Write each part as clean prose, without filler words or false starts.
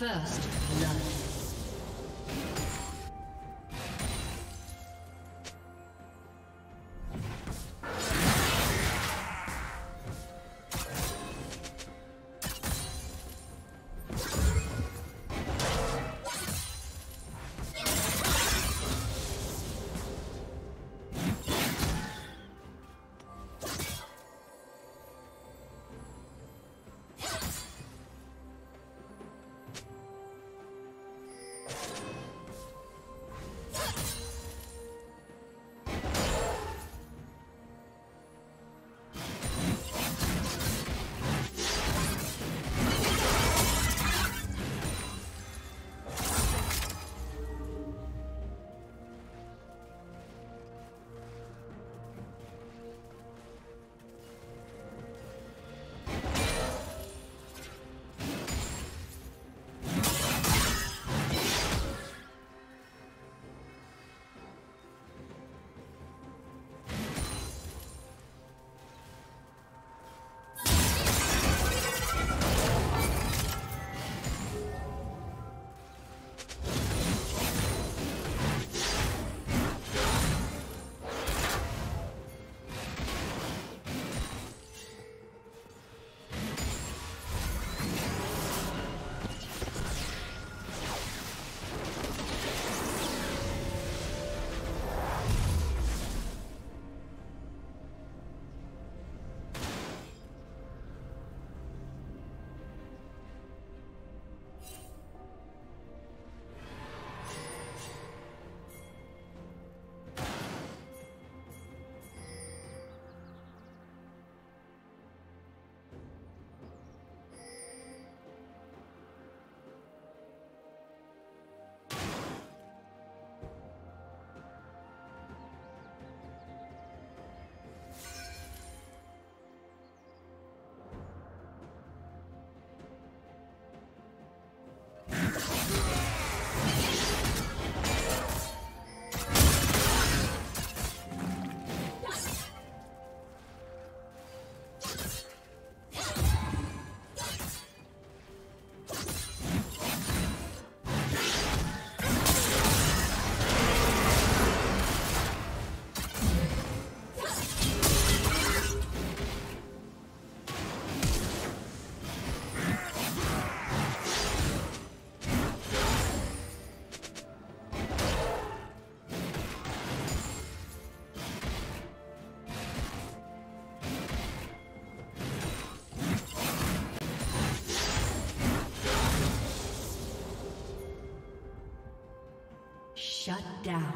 First blood. Shut down.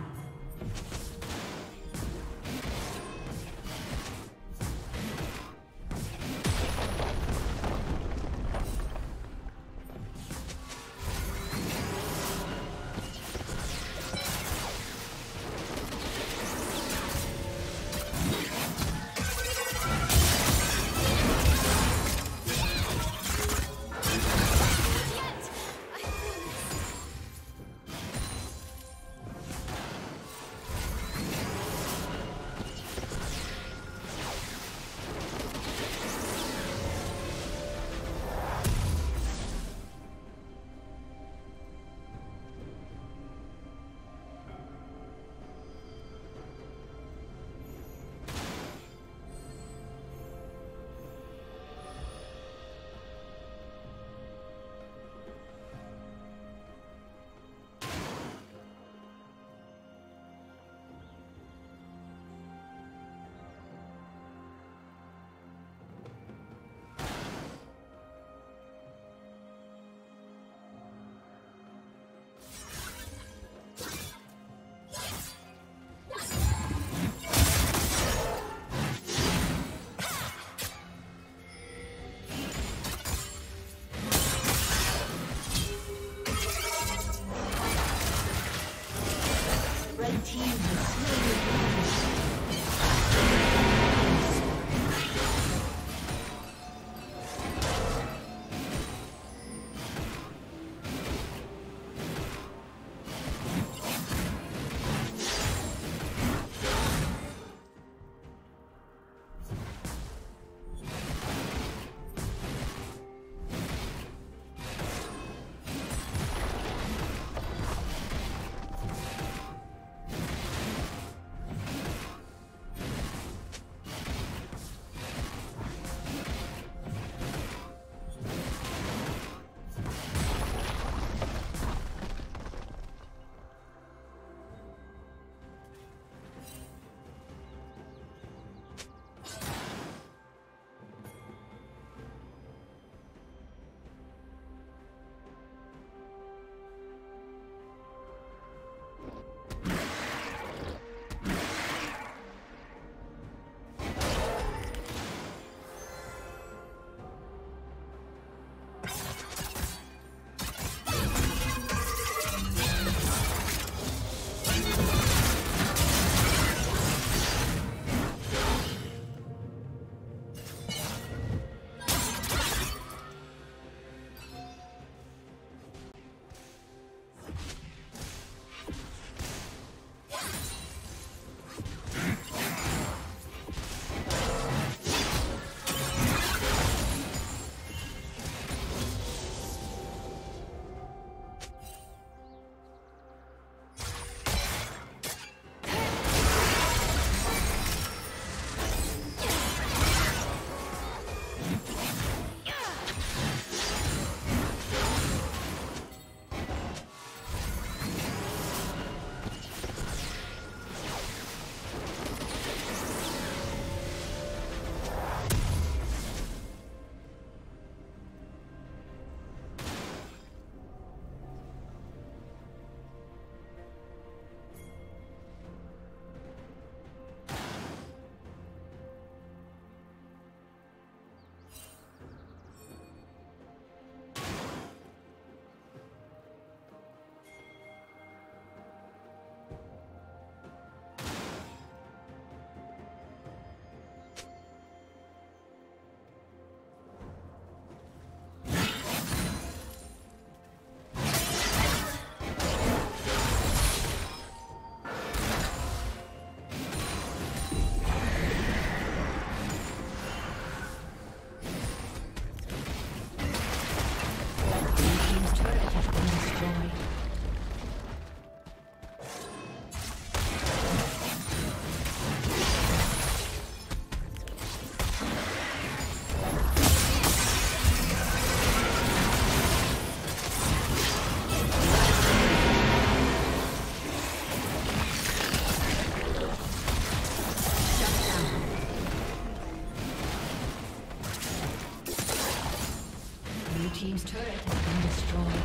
team's turret has been destroyed.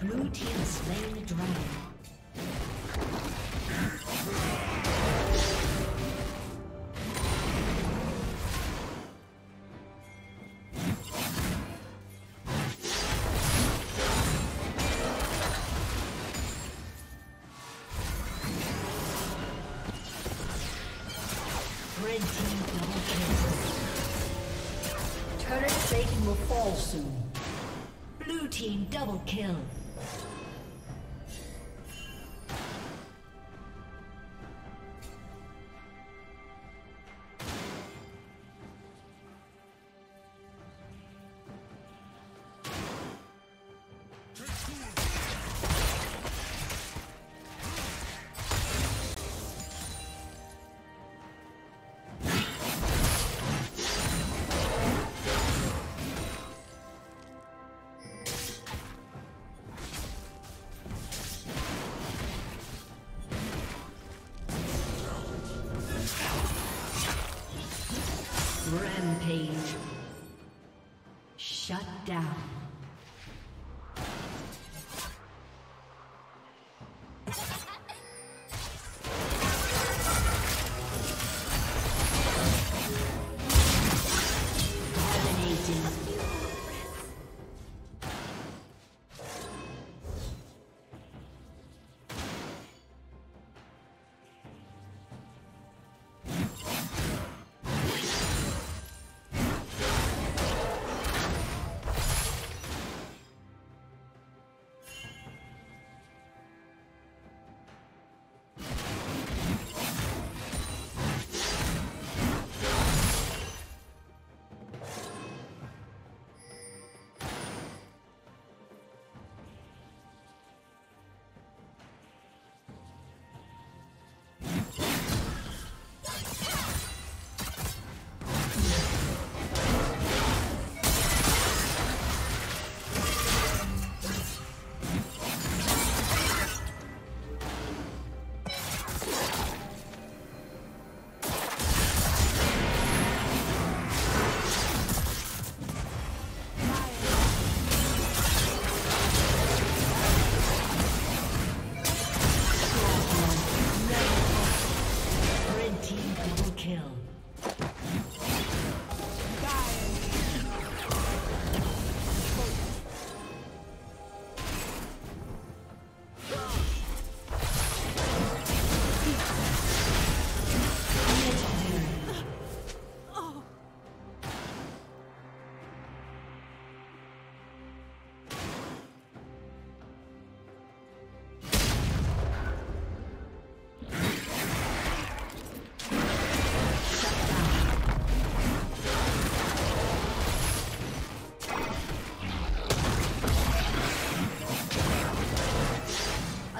Blue team has slain the dragon. Rampage. Shut down.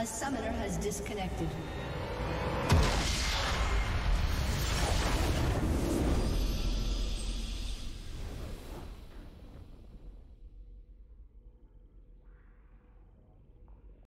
A summoner has disconnected.